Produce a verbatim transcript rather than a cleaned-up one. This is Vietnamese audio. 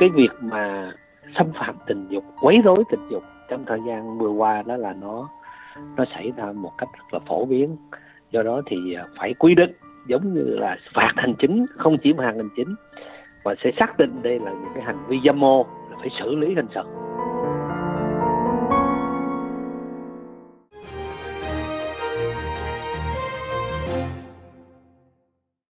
cái việc mà xâm phạm tình dục, quấy rối tình dục trong thời gian vừa qua đó là nó nó xảy ra một cách rất là phổ biến. Do đó thì phải quy định giống như là phạt hành chính, không chỉ phạt hành chính mà sẽ xác định đây là những cái hành vi dâm ô là phải xử lý hình sự.